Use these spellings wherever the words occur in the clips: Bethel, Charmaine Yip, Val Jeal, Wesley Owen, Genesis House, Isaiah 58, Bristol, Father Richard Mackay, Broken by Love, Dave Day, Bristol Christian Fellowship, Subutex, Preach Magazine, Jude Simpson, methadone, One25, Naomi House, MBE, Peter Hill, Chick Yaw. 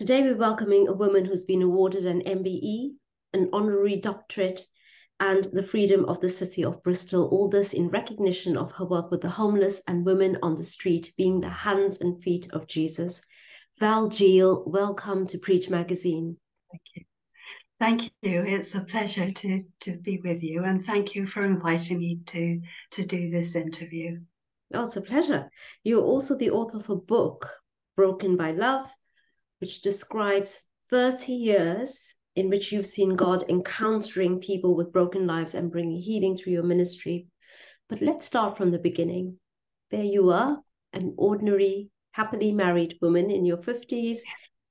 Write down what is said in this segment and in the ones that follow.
Today we're welcoming a woman who's been awarded an MBE, an honorary doctorate, and the Freedom of the City of Bristol, all this in recognition of her work with the homeless and women on the street, being the hands and feet of Jesus. Val Jeal, welcome to Preach Magazine. Thank you. Thank you. It's a pleasure to be with you, and thank you for inviting me to do this interview. Oh, it's a pleasure. You're also the author of a book, Broken by Love, which describes 30 years in which you've seen God encountering people with broken lives and bringing healing through your ministry. But let's start from the beginning. There you are, an ordinary, happily married woman in your 50s,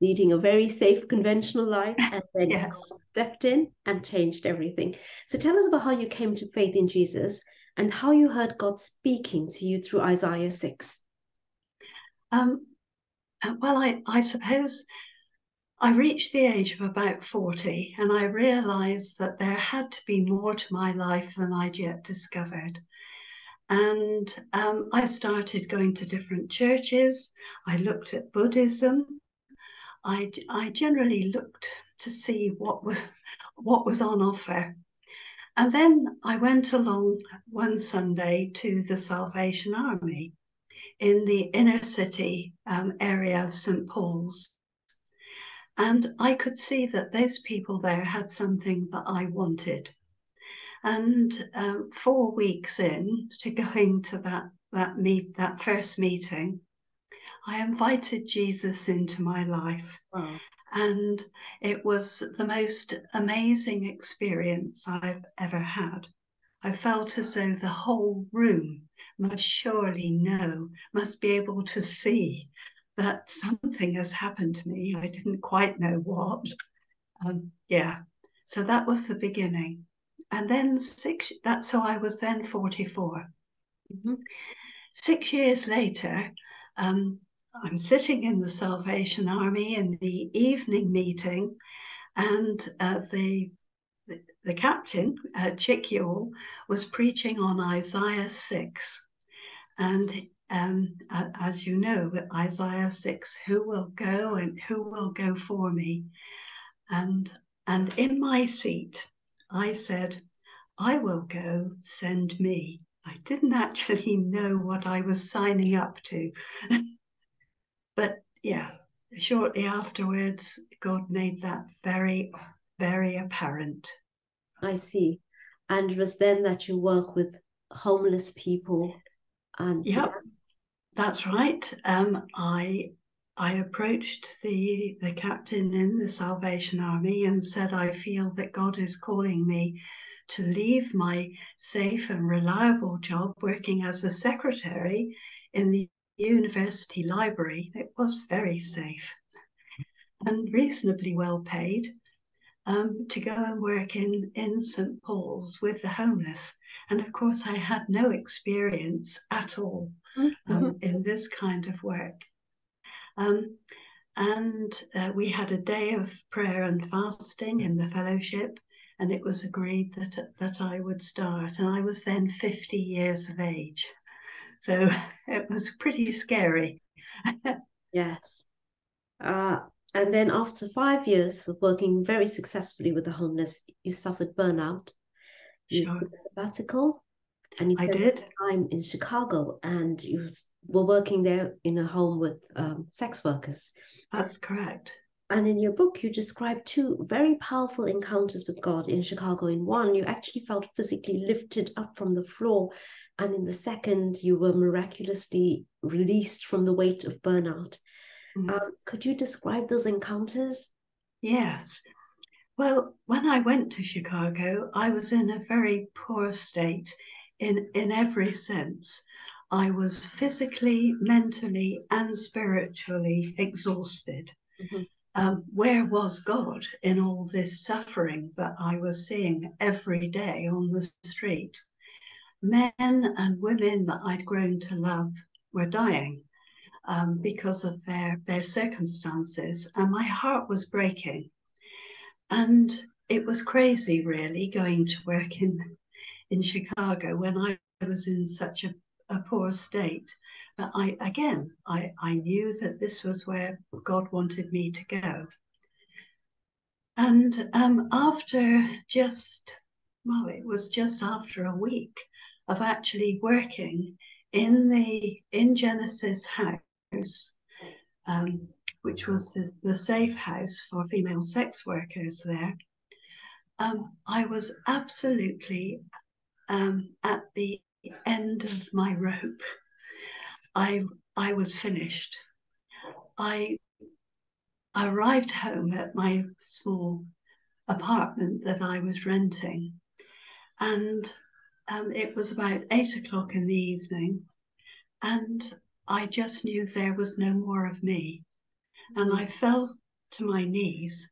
leading a very safe, conventional life, and then God stepped in and changed everything. So tell us about how you came to faith in Jesus and how you heard God speaking to you through Isaiah 6. Well, I suppose I reached the age of about 40, and I realized that there had to be more to my life than I'd yet discovered. And I started going to different churches. I looked at Buddhism. I generally looked to see what was on offer. And then I went along one Sunday to the Salvation Army in the inner city area of St. Paul's. And I could see that those people there had something that I wanted. And 4 weeks in to going to that first meeting, I invited Jesus into my life. Wow. And it was the most amazing experience I've ever had. I felt as though the whole room must surely know, must be able to see that something has happened to me. I didn't quite know what. So that was the beginning. And then so I was then 44. Mm-hmm. 6 years later, I'm sitting in the Salvation Army in the evening meeting, and the captain, Chick Yaw, was preaching on Isaiah 6. And as you know, Isaiah 6, who will go and who will go for me? And in my seat, I said, I will go, send me. I didn't actually know what I was signing up to. But yeah, shortly afterwards, God made that very, very apparent. I see. And it was then that you work with homeless people. Yep. That's right. I approached the captain in the Salvation Army and said, I feel that God is calling me to leave my safe and reliable job working as a secretary in the university library. It was very safe and reasonably well paid, to go and work in St. Paul's with the homeless. And of course, I had no experience at all in this kind of work. And we had a day of prayer and fasting in the fellowship, and it was agreed that I would start. And I was then 50 years of age. So it was pretty scary. Yes. And then after 5 years of working very successfully with the homeless, you suffered burnout. Sure. You took a sabbatical. And you spent time in Chicago, and you were working there in a home with sex workers. That's correct. And in your book, you describe two very powerful encounters with God in Chicago. In one, you actually felt physically lifted up from the floor. And in the second, you were miraculously released from the weight of burnout. Mm-hmm. Could you describe those encounters? Yes. Well, when I went to Chicago, I was in a very poor state in every sense. I was physically, mentally, and spiritually exhausted. Mm-hmm. Where was God in all this suffering that I was seeing every day on the street? Men and women that I'd grown to love were dying because of their circumstances, and my heart was breaking. And it was crazy, really, going to work in Chicago when I was in such a poor state. But I knew that this was where God wanted me to go. And after just after a week of actually working in Genesis House, which was the safe house for female sex workers there, I was absolutely at the end of my rope. I was finished. I arrived home at my small apartment that I was renting, and it was about 8 o'clock in the evening, and I just knew there was no more of me. And I fell to my knees,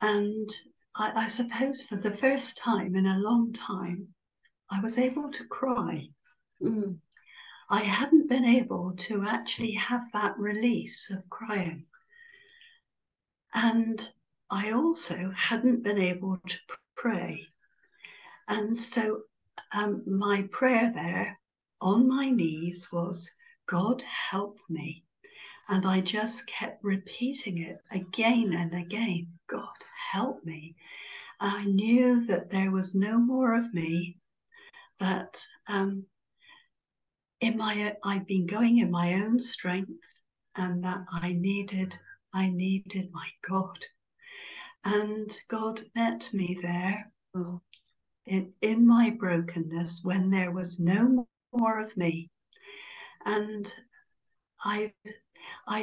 and I suppose for the first time in a long time, I was able to cry. Mm. I hadn't been able to actually have that release of crying. And I also hadn't been able to pray. And so my prayer there on my knees was, God help me. And I just kept repeating it again and again, God help me. I knew that there was no more of me, that I'd been going in my own strength, and that I needed my God. And God met me there in my brokenness when there was no more of me. And I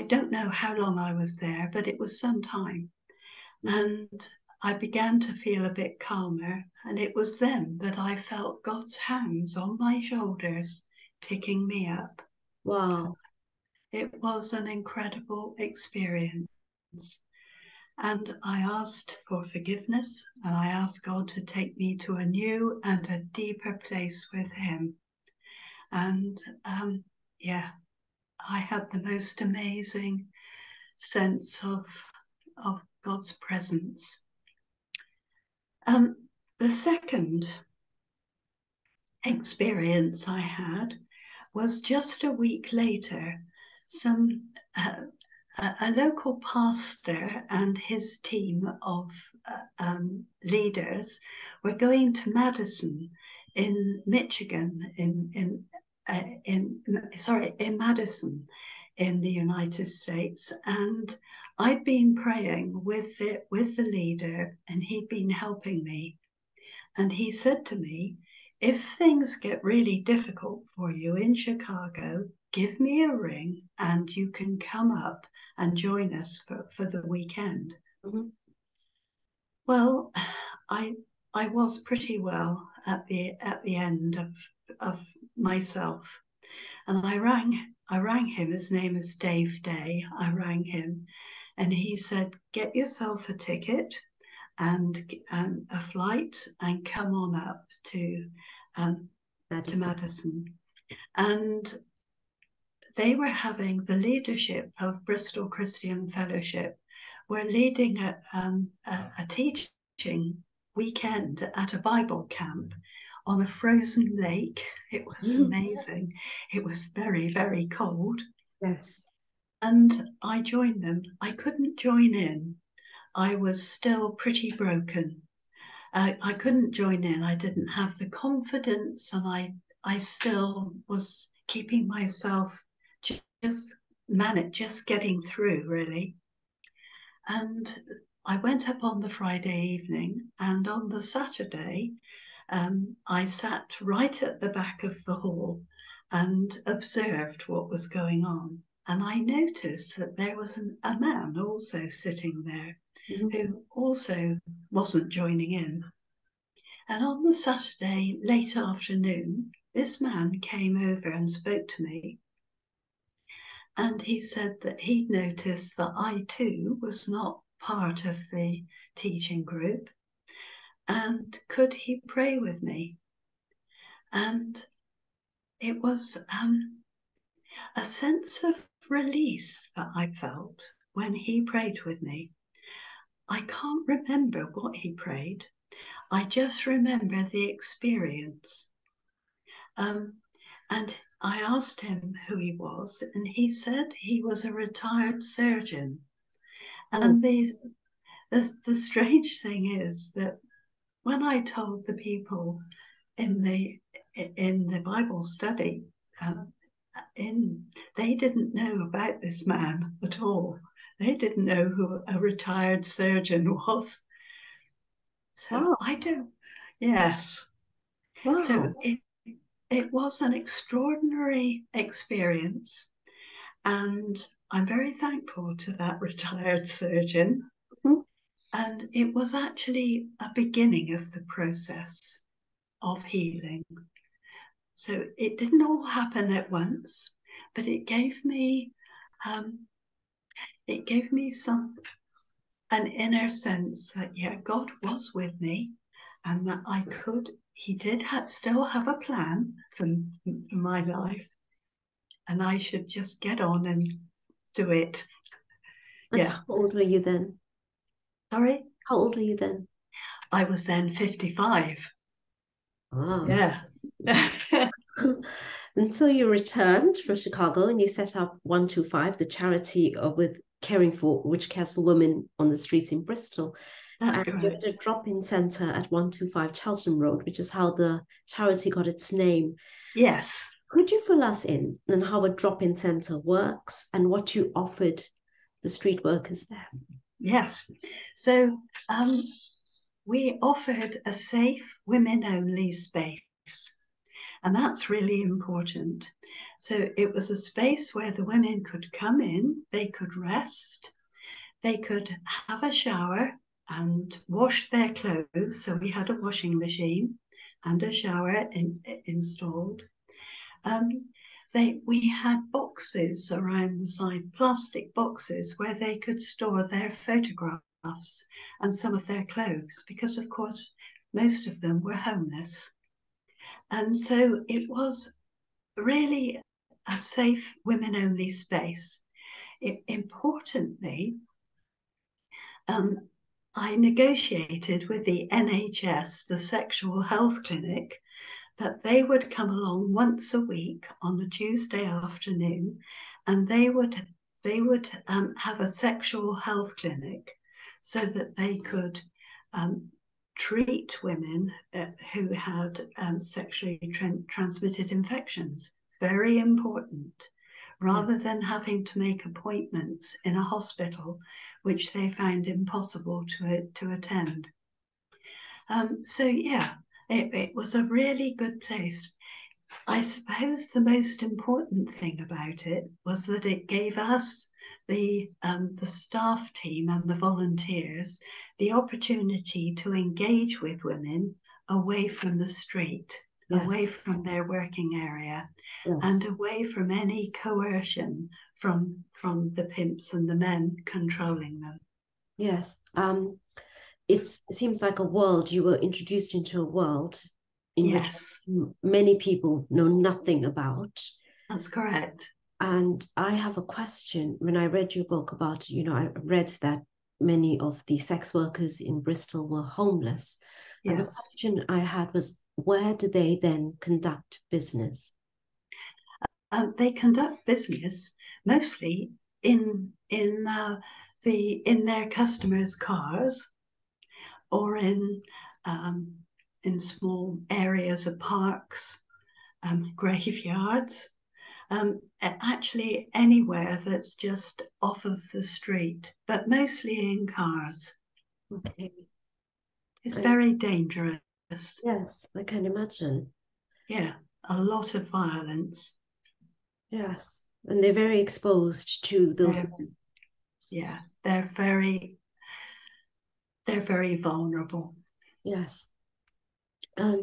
don't know how long I was there, but it was some time. And I began to feel a bit calmer. And it was then that I felt God's hands on my shoulders picking me up. Wow. It was an incredible experience, and I asked for forgiveness, and I asked God to take me to a new and a deeper place with him. And I had the most amazing sense of God's presence. The second experience I had was just a week later. A local pastor and his team of leaders were going to Madison in Michigan, in Madison in the United States. And I'd been praying with the leader, and he'd been helping me. And he said to me, if things get really difficult for you in Chicago, give me a ring and you can come up and join us for the weekend. Mm-hmm. Well, I was pretty well at the end of myself. And I rang him. His name is Dave Day. I rang him and he said, get yourself a ticket and a flight and come on up to Madison. And they were having the leadership of Bristol Christian Fellowship were leading a teaching weekend at a Bible camp on a frozen lake. It was amazing. It was very, very cold. Yes. And I joined them. I couldn't join in. I was still pretty broken. I couldn't join in. I didn't have the confidence, and I still was keeping myself just getting through, really. And I went up on the Friday evening, and on the Saturday, I sat right at the back of the hall and observed what was going on. And I noticed that there was a man also sitting there, mm-hmm. who also wasn't joining in. And on the Saturday late afternoon, this man came over and spoke to me. And he said that he'd noticed that I too was not part of the teaching group, and could he pray with me? And it was a sense of release that I felt when he prayed with me. I can't remember what he prayed. I just remember the experience. And I asked him who he was, and he said he was a retired surgeon. And the strange thing is that when I told the people in the Bible study, they didn't know about this man at all. They didn't know who a retired surgeon was. So I don't. Yes. Wow. So it was an extraordinary experience, and I'm very thankful to that retired surgeon. Mm-hmm. And it was actually a beginning of the process of healing. So it didn't all happen at once, but it gave me an inner sense that, yeah, God was with me, and that He did still have a plan for my life, and I should just get on and do it. And yeah. How old were you then? Sorry? How old were you then? I was then 55. Oh. Yeah. And so you returned from Chicago and you set up One25, the charity which cares for women on the streets in Bristol. That's correct. You had a drop-in centre at 125 Cheltenham Road, which is how the charity got its name. Yes. So could you fill us in on how a drop-in centre works and what you offered the street workers there? Yes. So we offered a safe, women-only space, and that's really important. So it was a space where the women could come in, they could rest, they could have a shower and wash their clothes. So we had a washing machine and a shower installed. We had boxes around the side, plastic boxes, where they could store their photographs and some of their clothes, because of course most of them were homeless. And so it was really a safe women-only space. Importantly, I negotiated with the NHS, the sexual health clinic, that they would come along once a week on a Tuesday afternoon, and they would have a sexual health clinic so that they could treat women who had sexually transmitted infections. Very important, rather than having to make appointments in a hospital, which they found impossible to attend. So yeah, it was a really good place. I suppose the most important thing about it was that it gave us, the staff team and the volunteers, the opportunity to engage with women away from the street, yes, away from their working area, yes, and away from any coercion from the pimps and the men controlling them. Yes. It seems like a world. You were introduced into a world in, yes, which many people know nothing about. That's correct. And I have a question. When I read your book about, I read that many of the sex workers in Bristol were homeless. Yes. And the question I had was, where do they then conduct business? They conduct business mostly in their customers' cars, or in small areas of parks, graveyards. Actually anywhere that's just off of the street, but mostly in cars. Okay. It's very dangerous. Yes, I can imagine. Yeah, a lot of violence. Yes, and they're very exposed to those. Yeah, they're very vulnerable. Yes.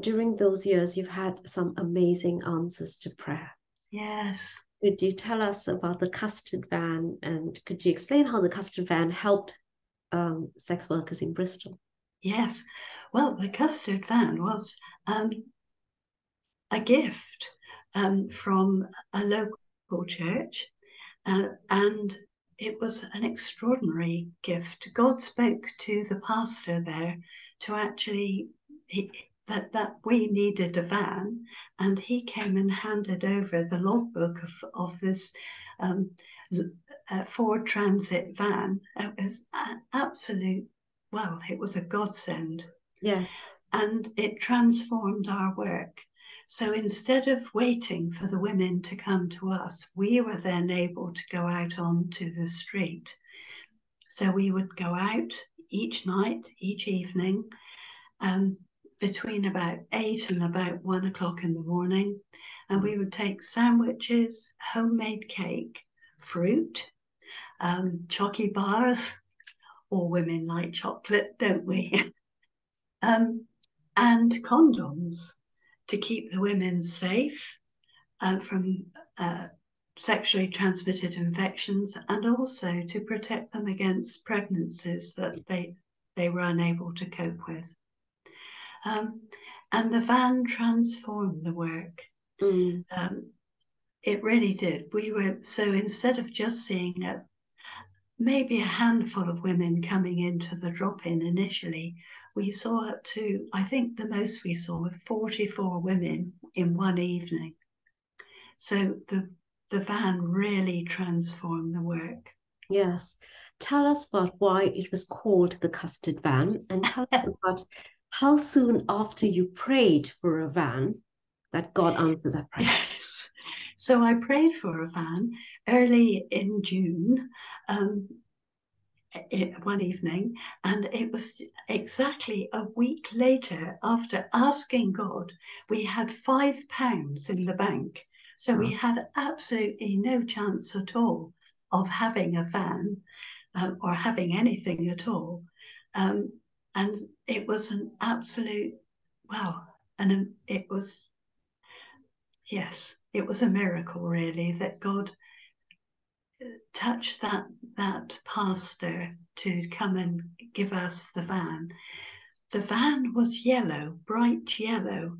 During those years, you've had some amazing answers to prayer. Yes. Could you tell us about the custard van, and could you explain how the custard van helped sex workers in Bristol? Yes. Well, the custard van was a gift from a local church, and it was an extraordinary gift. God spoke to the pastor there to actually, that we needed a van, and he came and handed over the logbook of this Ford Transit van. It was absolute, well, it was a godsend. Yes. And it transformed our work. So instead of waiting for the women to come to us, we were then able to go out onto the street. So we would go out each night, each evening, between about 8 and about 1 o'clock in the morning. And we would take sandwiches, homemade cake, fruit, chocky bars. All women like chocolate, don't we? And condoms to keep the women safe from sexually transmitted infections, and also to protect them against pregnancies that they were unable to cope with. And the van transformed the work. Mm. It really did. So instead of just seeing maybe a handful of women coming into the drop-in initially, we saw up to, I think the most we saw were 44 women in one evening. So the van really transformed the work. Yes. Tell us why it was called the Custard Van, and tell us about how soon after you prayed for a van that God answered that prayer. Yes. So I prayed for a van early in June, one evening, and it was exactly a week later, after asking God, we had £5 in the bank. So we had absolutely no chance at all of having a van or having anything at all. And it was an absolute, it was a miracle, really, that God touched that pastor to come and give us the van. The van was yellow, bright yellow,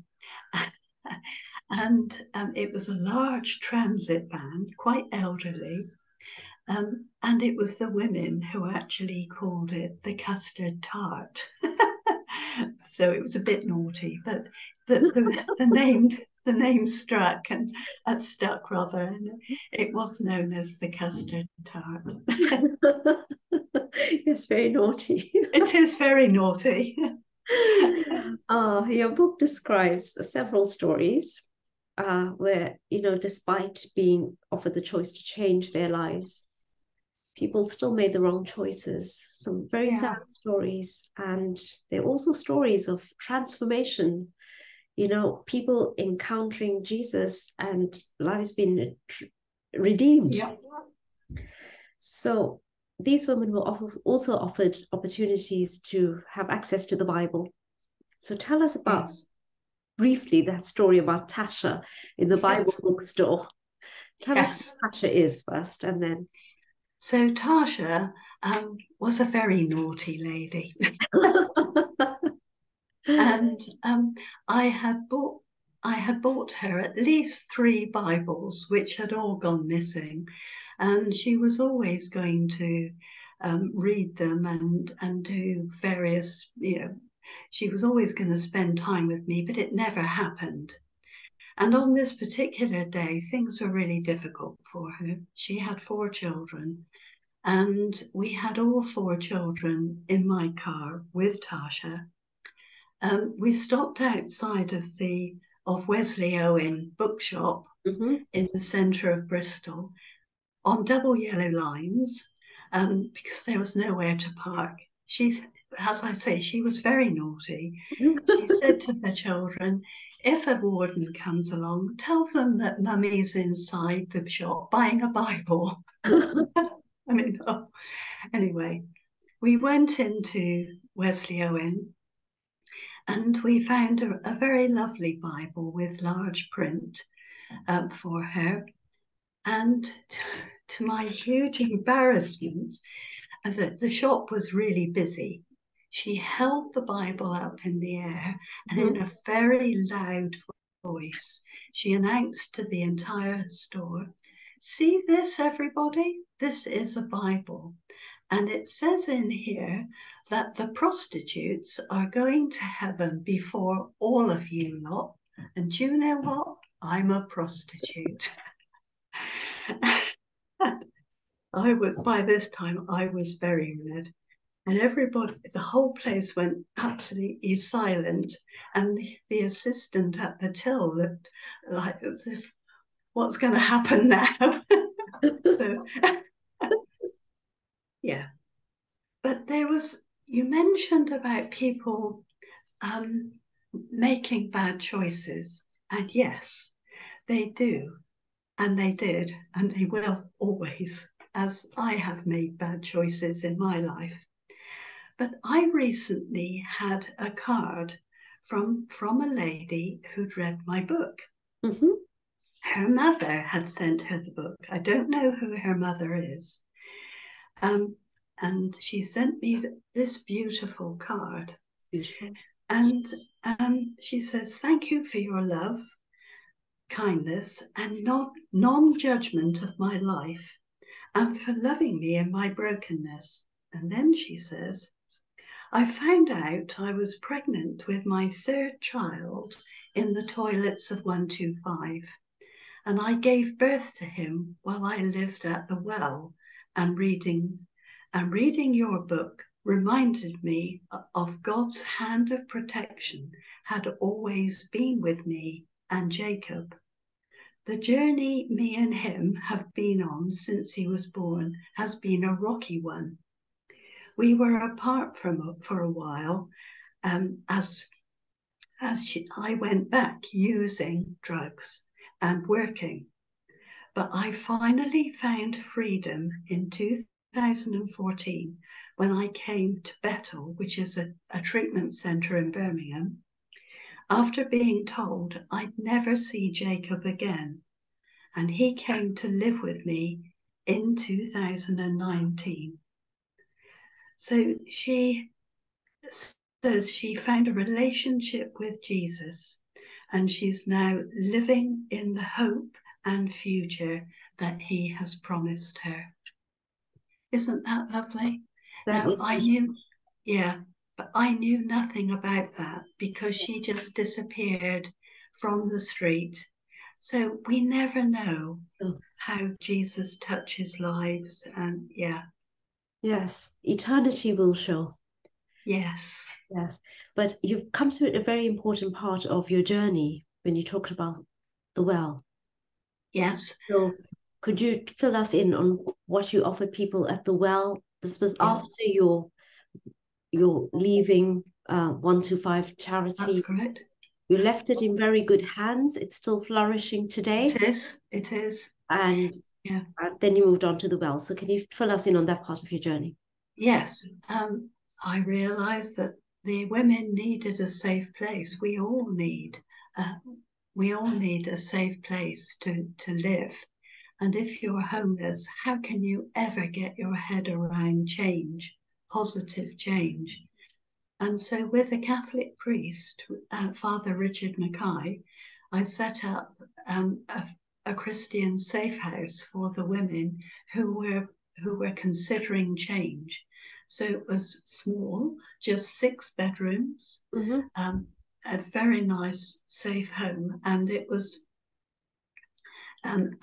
and it was a large transit van, quite elderly. And it was the women who actually called it the custard tart. So it was a bit naughty, but the name struck, and stuck rather, and it was known as the custard tart. It's very naughty. It is very naughty. Your book describes several stories where, despite being offered the choice to change their lives, people still made the wrong choices. Some very sad stories. And there are also stories of transformation, people encountering Jesus and lives being redeemed. Yeah. So these women were also offered opportunities to have access to the Bible. So tell us about, briefly, that story about Tasha in the Bible bookstore. Tell us what Tasha is first, and then... So Tasha was a very naughty lady. And I had bought her at least 3 Bibles, which had all gone missing. And she was always going to read them and do various, she was always going to spend time with me, but it never happened. And on this particular day, things were really difficult for her. She had 4 children, and we had all 4 children in my car with Tasha. We stopped outside of Wesley Owen bookshop in the centre of Bristol on double yellow lines because there was nowhere to park. As I say, she was very naughty. She said to the children, if a warden comes along, tell them that Mummy's inside the shop buying a Bible. Anyway, we went into Wesley Owen and we found a very lovely Bible with large print for her. And to my huge embarrassment, the shop was really busy. She held the Bible up in the air, and in a very loud voice, she announced to the entire store, "See this, everybody? This is a Bible. And it says in here that the prostitutes are going to heaven before all of you lot. And do you know what? I'm a prostitute. I was, by this time, I was very red. And everybody, the whole place went absolutely silent. And the assistant at the till looked like as if, what's going to happen now? So, yeah. But there was, you mentioned about people making bad choices. And yes, they do. And they did. And they will always, as I have made bad choices in my life. But I recently had a card from a lady who'd read my book. Mm-hmm. Her mother had sent her the book. I don't know who her mother is. And she sent me this beautiful card. Beautiful. And she says, thank you for your love, kindness, and non-judgment of my life, and for loving me in my brokenness. And then she says, I found out I was pregnant with my third child in the toilets of One25, and I gave birth to him while I lived at the well, and reading your book reminded me of God's hand of protection had always been with me and Jacob. The journey me and him have been on since he was born has been a rocky one. We were apart for a while, I went back using drugs and working. But I finally found freedom in 2014 when I came to Bethel, which is a treatment centre in Birmingham, after being told I'd never see Jacob again. And he came to live with me in 2019. So she says she found a relationship with Jesus, and she's now living in the hope and future that he has promised her. Isn't that lovely? But I knew nothing about that because she just disappeared from the street. So we never know how Jesus touches lives, and yeah. Yes, eternity will show. Yes. Yes, but you've come to a very important part of your journey when you talked about the well. Yes. So could you fill us in on what you offered people at the well? This was after your leaving One25 charity. That's correct. You left it in very good hands. It's still flourishing today. It is. And... yeah. And then you moved on to the well. So can you fill us in on that part of your journey? Yes. I realised that the women needed a safe place. We all need a safe place to live. And if you're homeless, how can you ever get your head around change, positive change? And so with a Catholic priest, Father Richard Mackay, I set up a Christian safe house for the women who were considering change. So it was small, just 6 bedrooms, mm-hmm. A very nice safe home, and it was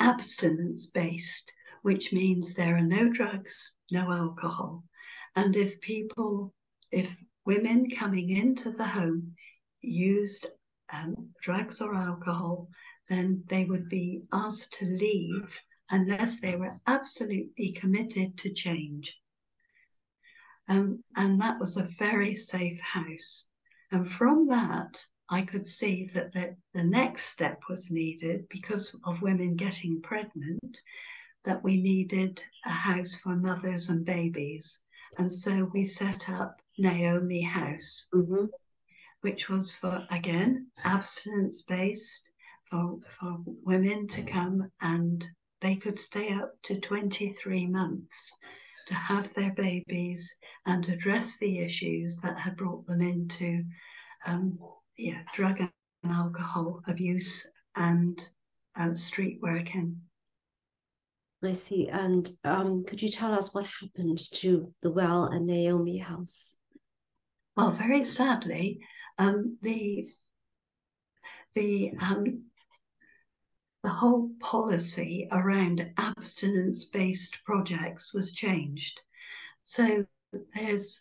abstinence based, which means there are no drugs, no alcohol. And if women coming into the home used drugs or alcohol, then they would be asked to leave unless they were absolutely committed to change. And that was a very safe house. And from that, I could see that the next step was needed because of women getting pregnant, that we needed a house for mothers and babies. And so we set up Naomi House, mm-hmm. which was for, again, abstinence-based, for women to come, and they could stay up to 23 months to have their babies and address the issues that had brought them into drug and alcohol abuse and street working. I see. And could you tell us what happened to the well and Naomi House? Well, very sadly, the whole policy around abstinence-based projects was changed. So there's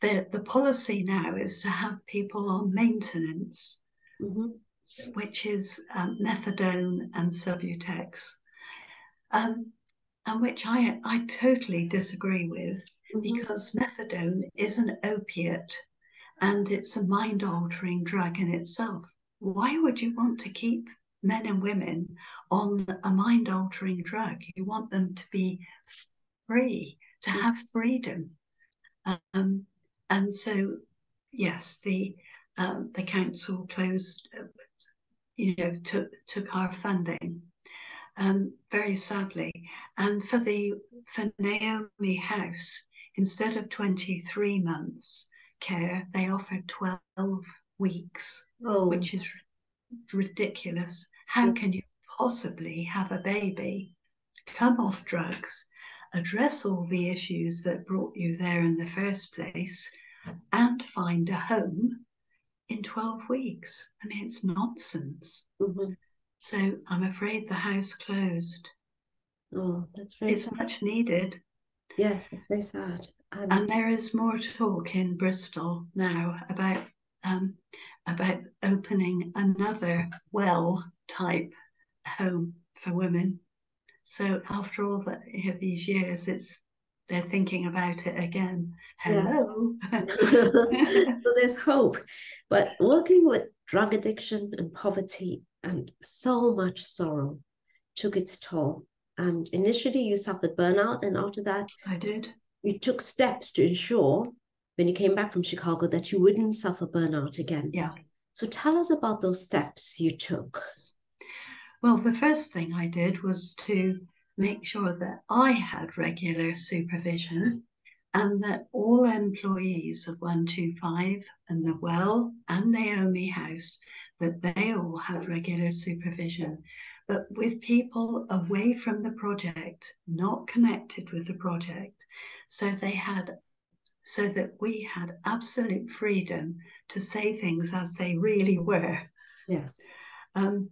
the policy now is to have people on maintenance, mm-hmm. which is methadone and Subutex, and which I totally disagree with. Because methadone is an opiate and it's a mind-altering drug in itself. Why would you want to keep men and women on a mind-altering drug? You want them to be free, to have freedom. And so, yes, the council closed, took our funding. Very sadly, and for Naomi House, instead of 23 months care, they offered 12 weeks, which is ridiculous. How can you possibly have a baby, come off drugs, address all the issues that brought you there in the first place, and find a home in 12 weeks? I mean, it's nonsense. Mm-hmm. So I'm afraid the house closed. Oh, that's very sad. It's much needed. Yes, it's very sad. And there is more talk in Bristol now about opening another well type home for women. So after all that, these years, they're thinking about it again. Hello. Yeah. So there's hope. But working with drug addiction and poverty and so much sorrow took its toll. And initially you suffered burnout, and after that I did. You took steps to ensure when you came back from Chicago that you wouldn't suffer burnout again. Yeah. So tell us about those steps you took. Well, the first thing I did was to make sure that I had regular supervision and that all employees of One25 and the Well and Naomi House, that they all had regular supervision, but with people away from the project, not connected with the project, so that we had absolute freedom to say things as they really were. Yes. And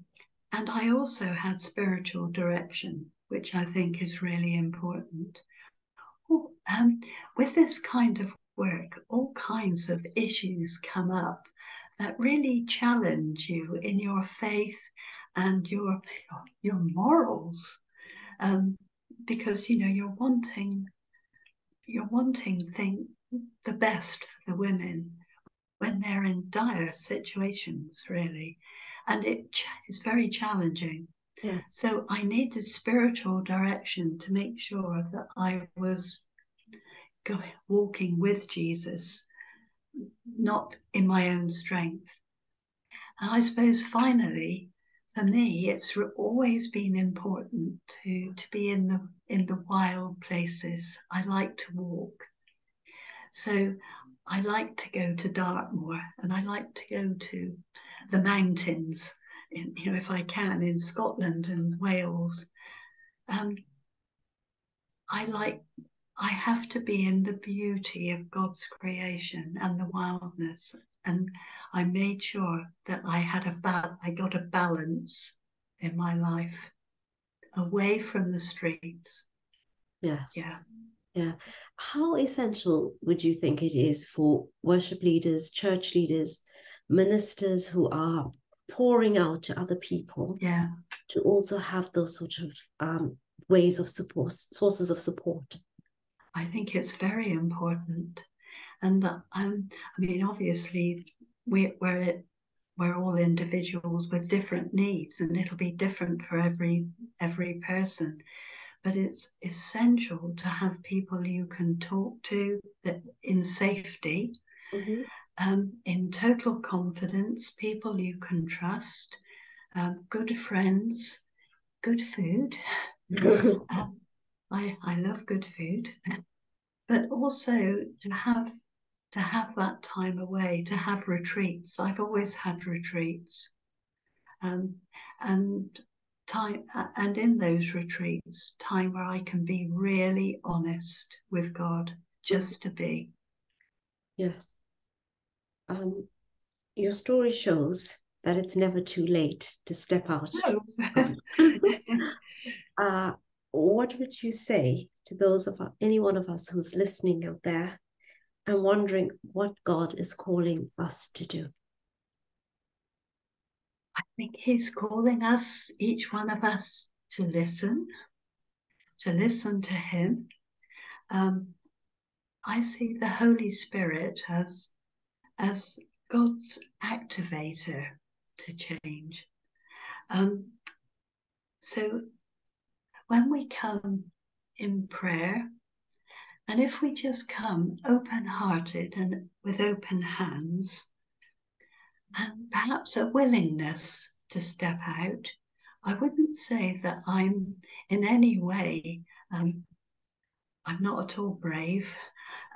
I also had spiritual direction, which I think is really important. With this kind of work, all kinds of issues come up that really challenge you in your faith and your morals, because you're wanting the best for the women when they're in dire situations, really, and it's very challenging. Yes. So I needed spiritual direction to make sure that I was walking with Jesus, not in my own strength. And I suppose finally, for me, it's always been important to be in the wild places. I like to walk. So I like to go to Dartmoor, and I like to go to the mountains, if I can, in Scotland and Wales. I have to be in the beauty of God's creation and the wildness. And I made sure that I got a balance in my life away from the streets. Yes. Yeah. Yeah. How essential would you think it is for worship leaders, church leaders, ministers who are pouring out to other people, yeah, to also have those sort of ways of support, sources of support? I think it's very important, and I mean, obviously, we're all individuals with different needs, and it'll be different for every person. But it's essential to have people you can talk to that in safety, mm-hmm. In total confidence, people you can trust, good friends, good food. I love good food, but also to have that time away, to have retreats. I've always had retreats, and in those retreats, time where I can be really honest with God, just to be. Yes, Your story shows that it's never too late to step out. No. What would you say to those of any one of us who's listening out there and wondering what God is calling us to do? I think he's calling us, each one of us, to listen to him. I see the Holy Spirit as God's activator to change. So when we come in prayer, and if we just come open-hearted and with open hands, and perhaps a willingness to step out, I wouldn't say that I'm in any way, I'm not at all brave,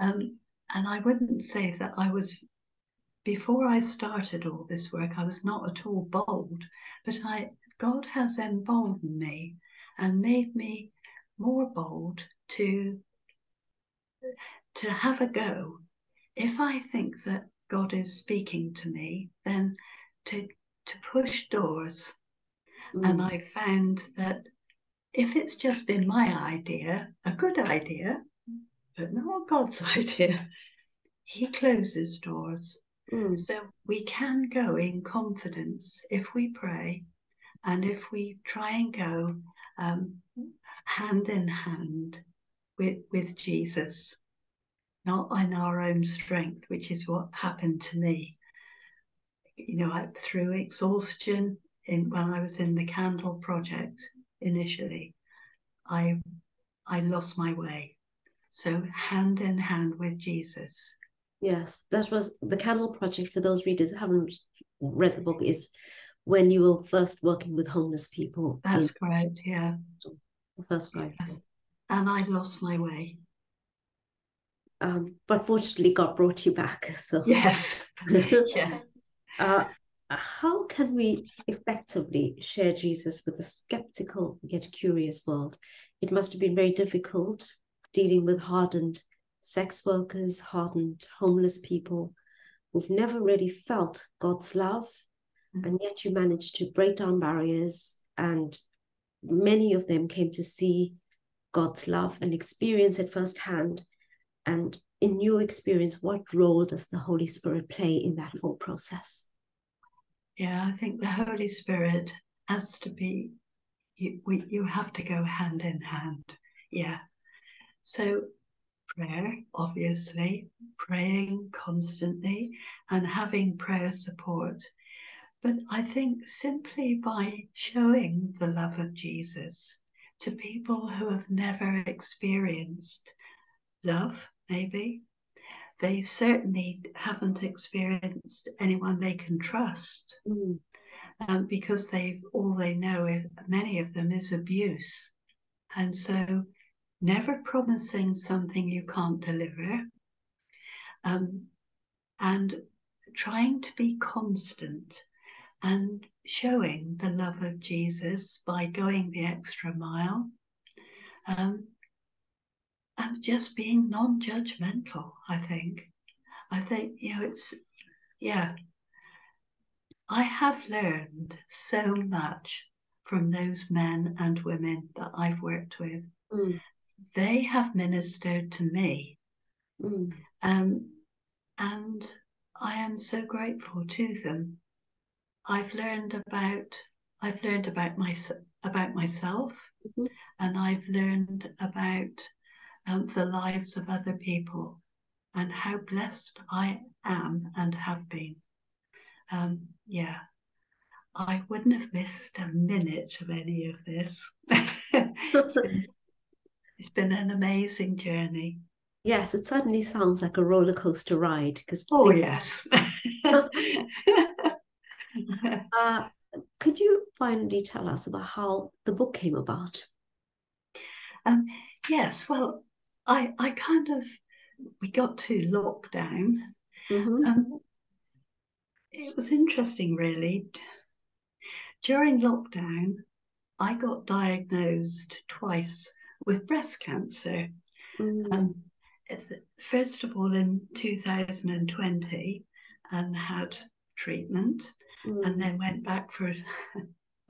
and I wouldn't say that I was, before I started all this work, I was not at all bold, but God has emboldened me and made me more bold to have a go. If I think that God is speaking to me, then to push doors. Mm. And I found that if it's just been my idea, a good idea, but not God's idea, he closes doors. Mm. So we can go in confidence if we pray, and if we try and go hand in hand with Jesus, not in our own strength, which is what happened to me. You know, through exhaustion, when I was in the Candle Project initially, I lost my way. So hand in hand with Jesus. Yes, that was the Candle Project. For those readers who haven't read the book, is when you were first working with homeless people. That's correct, yeah. The first 5 years. And I lost my way. But fortunately, God brought you back. So yes, yeah. How can we effectively share Jesus with a skeptical yet curious world? It must have been very difficult dealing with hardened sex workers, hardened homeless people who've never really felt God's love, mm-hmm. and yet you managed to break down barriers, and many of them came to see God's love and experience it firsthand. And in your experience, what role does the Holy Spirit play in that whole process? Yeah, I think the Holy Spirit has to be, you have to go hand in hand. Yeah. So prayer, obviously, praying constantly and having prayer support. But I think simply by showing the love of Jesus to people who have never experienced love, maybe, they certainly haven't experienced anyone they can trust, mm. Because all they know, many of them, is abuse. And so never promising something you can't deliver, and trying to be constant and showing the love of Jesus by going the extra mile, and just being non-judgmental. I think, you know, it's, yeah, I have learned so much from those men and women that I've worked with. Mm. They have ministered to me, mm. And I am so grateful to them. I've learned about myself, mm-hmm. and I've learned about the lives of other people and how blessed I am and have been. Yeah, I wouldn't have missed a minute of any of this. It's been an amazing journey. Yes, it certainly sounds like a roller coaster ride. Yes. Could you finally tell us about how the book came about? Yes, well, we got to lockdown. Mm-hmm. It was interesting, really. During lockdown, I got diagnosed twice with breast cancer. Mm. First of all, in 2020, and had treatment, and then went back for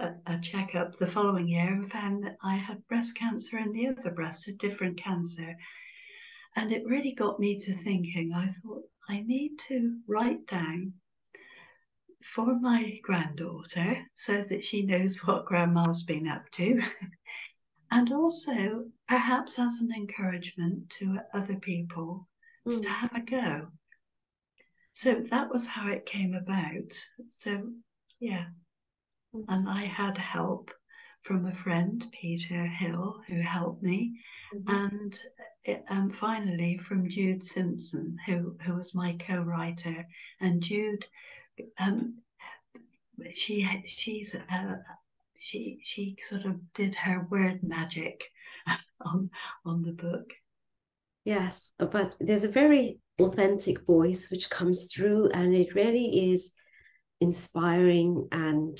a checkup the following year and found that I had breast cancer in the other breast, a different cancer. And it really got me to thinking. I thought, I need to write down for my granddaughter so that she knows what grandma's been up to, and also perhaps as an encouragement to other people to have a go. So that was how it came about. So yeah, and I had help from a friend, Peter Hill, who helped me, and finally from Jude Simpson, who was my co-writer. And Jude, she sort of did her word magic on the book. Yes, but there's a very authentic voice which comes through, and it really is inspiring and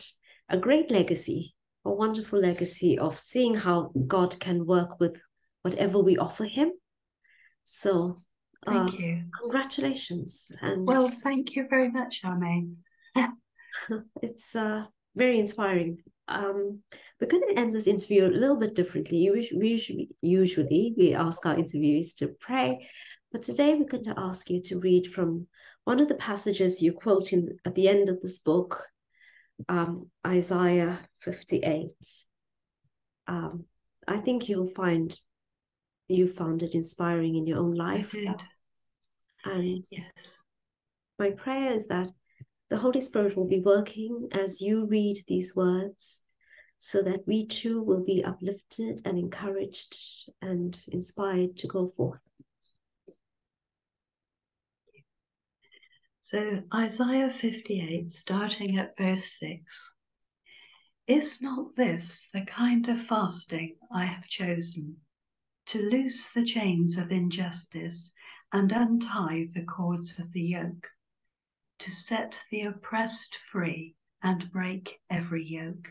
a great legacy, a wonderful legacy of seeing how God can work with whatever we offer him. So thank you. Congratulations. And well, thank you very much, Charmaine. It's very inspiring. We're going to end this interview a little bit differently. Usually we ask our interviewees to pray, but today we're going to ask you to read from one of the passages you quote in at the end of this book, Isaiah 58. I think you'll find you found it inspiring in your own life. I did. And yes, my prayer is that the Holy Spirit will be working as you read these words, so that we too will be uplifted and encouraged and inspired to go forth. So Isaiah 58, starting at verse 6. Is not this the kind of fasting I have chosen, to loose the chains of injustice and untie the cords of the yoke, to set the oppressed free and break every yoke?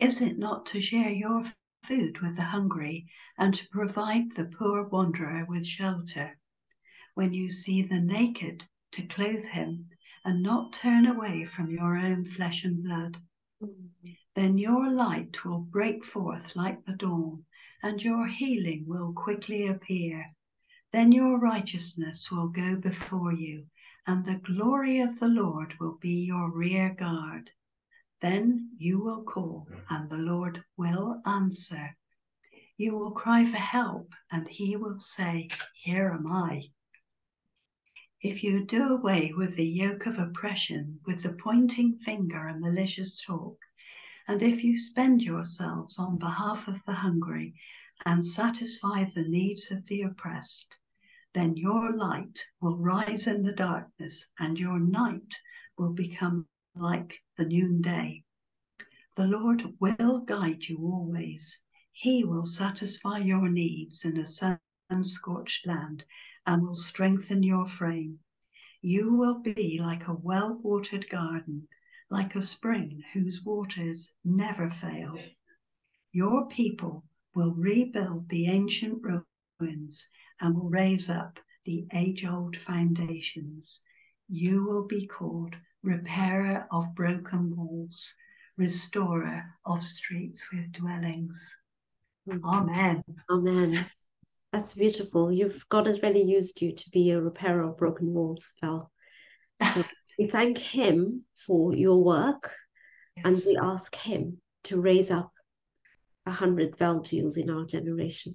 Is it not to share your food with the hungry and to provide the poor wanderer with shelter, when you see the naked, to clothe him and not turn away from your own flesh and blood? Then your light will break forth like the dawn, and your healing will quickly appear. Then your righteousness will go before you, and the glory of the Lord will be your rear guard. Then you will call, and the Lord will answer. You will cry for help, and he will say, "Here am I." If you do away with the yoke of oppression, with the pointing finger and malicious talk, and if you spend yourselves on behalf of the hungry and satisfy the needs of the oppressed, then your light will rise in the darkness, and your night will become like the noonday. The Lord will guide you always. He will satisfy your needs in a sun-scorched land, and will strengthen your frame. You will be like a well-watered garden, like a spring whose waters never fail. Your people will rebuild the ancient ruins and will raise up the age-old foundations. You will be called repairer of broken walls, restorer of streets with dwellings. Amen. Amen. That's beautiful. God has really used you to be a repairer of broken walls, Val. So we thank him for your work, yes, and we ask him to raise up 100 Val Jeals in our generation.